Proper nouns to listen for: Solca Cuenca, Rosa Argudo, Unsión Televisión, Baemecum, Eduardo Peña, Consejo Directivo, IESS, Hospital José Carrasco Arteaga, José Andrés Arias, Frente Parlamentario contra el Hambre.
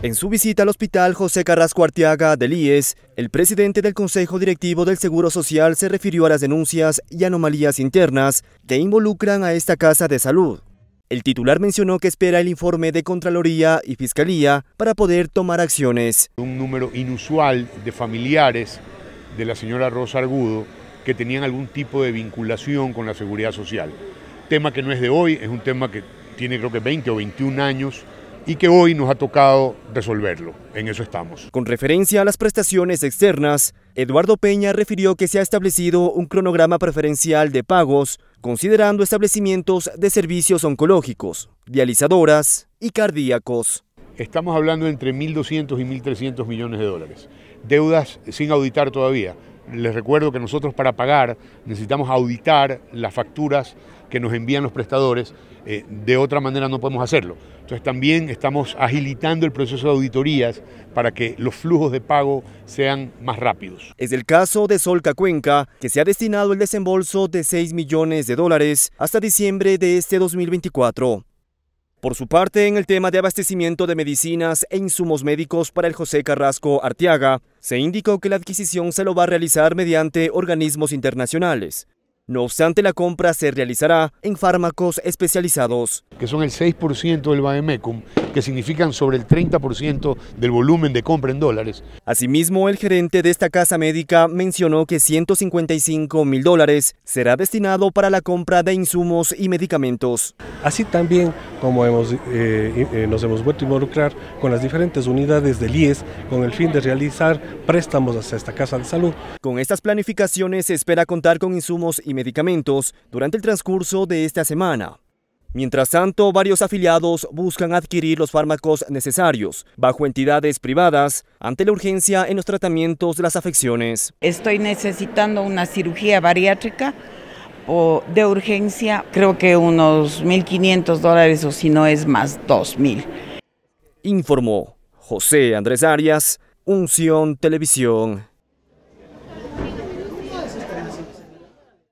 En su visita al Hospital José Carrasco Arteaga del IESS, el presidente del Consejo Directivo del Seguro Social se refirió a las denuncias y anomalías internas que involucran a esta casa de salud. El titular mencionó que espera el informe de Contraloría y Fiscalía para poder tomar acciones. Un número inusual de familiares de la señora Rosa Argudo que tenían algún tipo de vinculación con la seguridad social. Tema que no es de hoy, es un tema que tiene creo que 20 o 21 años y que hoy nos ha tocado resolverlo. En eso estamos. Con referencia a las prestaciones externas, Eduardo Peña refirió que se ha establecido un cronograma preferencial de pagos, considerando establecimientos de servicios oncológicos, dializadoras y cardíacos. Estamos hablando de entre 1.200 y 1.300 millones de dólares. Deudas sin auditar todavía. Les recuerdo que nosotros para pagar necesitamos auditar las facturas que nos envían los prestadores, de otra manera no podemos hacerlo. Entonces también estamos agilitando el proceso de auditorías para que los flujos de pago sean más rápidos. Es el caso de Solca Cuenca, que se ha destinado el desembolso de 6 millones de dólares hasta diciembre de este 2024. Por su parte, en el tema de abastecimiento de medicinas e insumos médicos para el José Carrasco Arteaga, se indicó que la adquisición se lo va a realizar mediante organismos internacionales. No obstante, la compra se realizará en fármacos especializados. Que son el 6% del Baemecum, que significan sobre el 30% del volumen de compra en dólares. Asimismo, el gerente de esta casa médica mencionó que $155.000 será destinado para la compra de insumos y medicamentos. Así también como nos hemos vuelto a involucrar con las diferentes unidades del IESS con el fin de realizar préstamos hacia esta casa de salud. Con estas planificaciones se espera contar con insumos y medicamentos durante el transcurso de esta semana. Mientras tanto, varios afiliados buscan adquirir los fármacos necesarios bajo entidades privadas ante la urgencia en los tratamientos de las afecciones. Estoy necesitando una cirugía bariátrica de urgencia, creo que unos $1.500 o si no es más $2.000. Informó José Andrés Arias, Unsión Televisión.